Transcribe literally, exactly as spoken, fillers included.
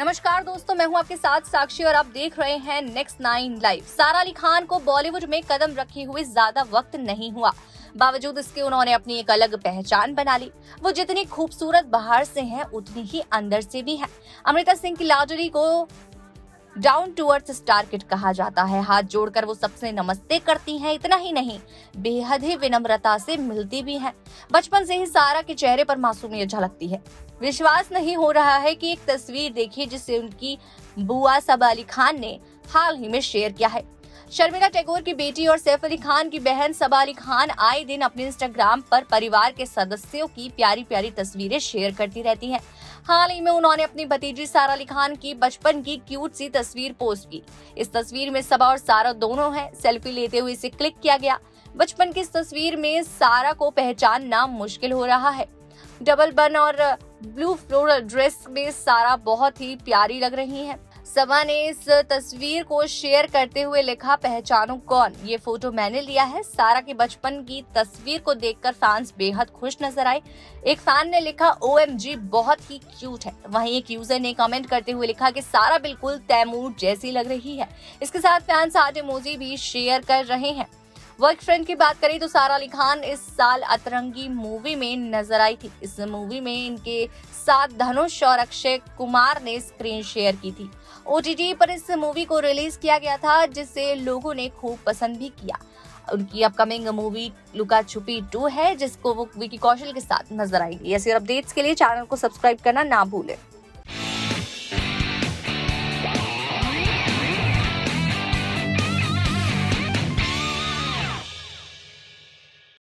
नमस्कार दोस्तों, मैं हूं आपके साथ साक्षी और आप देख रहे हैं नेक्स्ट नाइन लाइफ। सारा अली खान को बॉलीवुड में कदम रखे हुए ज्यादा वक्त नहीं हुआ, बावजूद इसके उन्होंने अपनी एक अलग पहचान बना ली। वो जितनी खूबसूरत बाहर से हैं, उतनी ही अंदर से भी हैं। अमृता सिंह की लाडली को down to earth star kid कहा जाता है। हाथ जोड़कर वो सबसे नमस्ते करती हैं। इतना ही नहीं, बेहद ही विनम्रता से मिलती भी हैं। बचपन से ही सारा के चेहरे पर मासूमियत झलकती है। विश्वास नहीं हो रहा है कि एक तस्वीर देखिए जिसे उनकी बुआ सबा अली खान ने हाल ही में शेयर किया है। शर्मिला टैगोर की बेटी और सैफ अली खान की बहन सबा अली खान आए दिन अपने इंस्टाग्राम पर परिवार के सदस्यों की प्यारी प्यारी तस्वीरें शेयर करती रहती हैं। हाल ही में उन्होंने अपनी भतीजी सारा अली खान की बचपन की क्यूट सी तस्वीर पोस्ट की। इस तस्वीर में सबा और सारा दोनों हैं। सेल्फी लेते हुए इसे क्लिक किया गया। बचपन की इस तस्वीर में सारा को पहचानना मुश्किल हो रहा है। डबल बन और ब्लू फ्लोरल ड्रेस में सारा बहुत ही प्यारी लग रही है। सबा ने इस तस्वीर को शेयर करते हुए लिखा, पहचानो कौन, ये फोटो मैंने लिया है। सारा के बचपन की तस्वीर को देखकर फैंस बेहद खुश नजर आए। एक फैन ने लिखा, ओ एम जी बहुत ही क्यूट है। वहीं एक यूजर ने कमेंट करते हुए लिखा कि सारा बिल्कुल तैमूर जैसी लग रही है। इसके साथ फैंस हार्ट इमोजी भी शेयर कर रहे हैं। वर्क फ्रेंड की बात करें तो सारा अली खान इस साल अतरंगी मूवी में नजर आई थी। इस मूवी में इनके साथ धनुष और अक्षय कुमार ने स्क्रीन शेयर की थी। ओ टी टी पर इस मूवी को रिलीज किया गया था, जिसे लोगों ने खूब पसंद भी किया। उनकी अपकमिंग मूवी लुका छुपी टू है, जिसको वो विकी कौशल के साथ नजर आएगी। ऐसे अपडेट्स के लिए चैनल को सब्सक्राइब करना ना भूलें।